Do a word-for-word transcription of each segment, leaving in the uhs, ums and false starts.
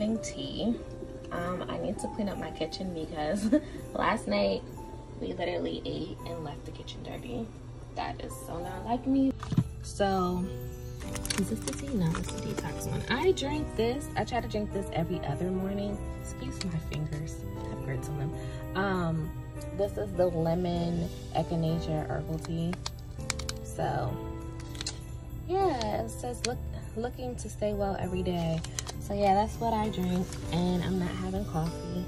having tea. Um, I need to clean up my kitchen because last night we literally ate and left the kitchen dirty. That is so not like me. So, is this the tea? No, it's the detox one. I drink this. I try to drink this every other morning. Excuse my fingers. I have grits on them. Um, this is the lemon echinacea herbal tea. So, yeah, it says look, looking to stay well every day. So yeah, that's what I drink, and I'm not having coffee.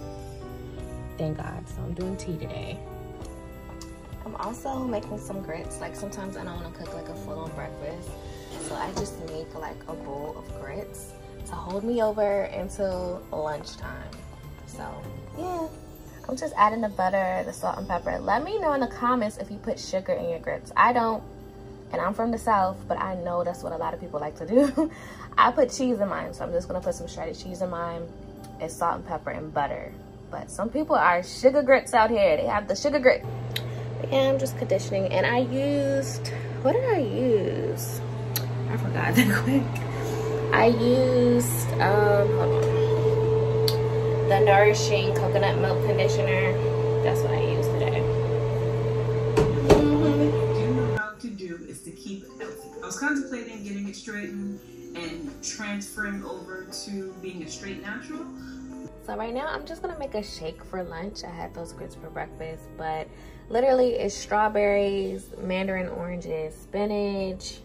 Thank God. So I'm doing tea today. I'm also making some grits. Like sometimes I don't want to cook like a full-on breakfast, so I just make like a bowl of grits to hold me over until lunchtime. So yeah, I'm just adding the butter, the salt and pepper. Let me know in the comments if you put sugar in your grits. I don't. And I'm from the South, but I know that's what a lot of people like to do. I put cheese in mine, so I'm just gonna put some shredded cheese in mine and salt and pepper and butter. But some people are sugar grits out here. They have the sugar grit. Yeah, I'm just conditioning. And I used, what did I use? I forgot that quick. I used um, hold on. The Nourishing Coconut Milk Conditioner. That's what I used today. To keep it healthy. I was contemplating getting it straightened and transferring over to being a straight natural. So right now I'm just gonna make a shake for lunch. I had those grits for breakfast, but literally it's strawberries, mandarin oranges, spinach,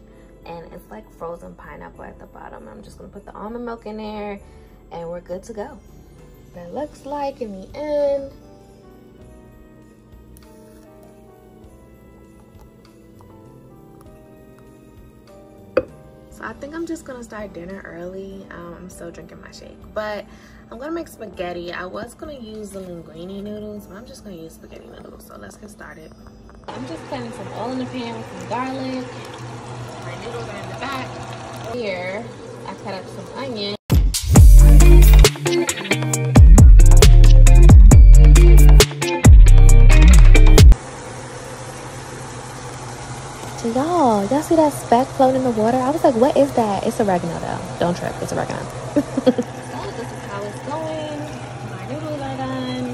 and it's like frozen pineapple at the bottom. I'm just gonna put the almond milk in there and we're good to go. That looks like in the end. So I think I'm just gonna start dinner early. Um, I'm still drinking my shake, but I'm gonna make spaghetti. I was gonna use the linguine noodles, but I'm just gonna use spaghetti noodles. So let's get started. I'm just planning some oil in the pan with some garlic. My noodles are in the back. Here, I cut up some onion. Y'all, y'all see that speck floating in the water? I was like, what is that? It's oregano though. Don't trip, it's oregano. So this is how it's going. My noodles are done.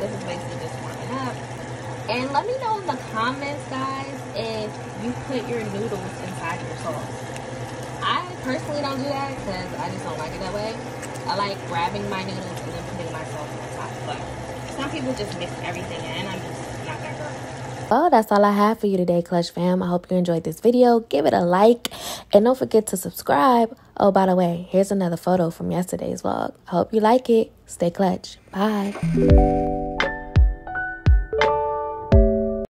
This is basically just warming up. And let me know in the comments, guys, if you put your noodles inside your sauce. I personally don't do that because I just don't like it that way. I like grabbing my noodles and then putting my sauce on top. But some people just mix everything in. I'm just not that girl. Well, that's all I have for you today, Clutch fam. I hope you enjoyed this video. Give it a like and don't forget to subscribe. Oh, by the way, here's another photo from yesterday's vlog. I hope you like it. Stay clutch. Bye.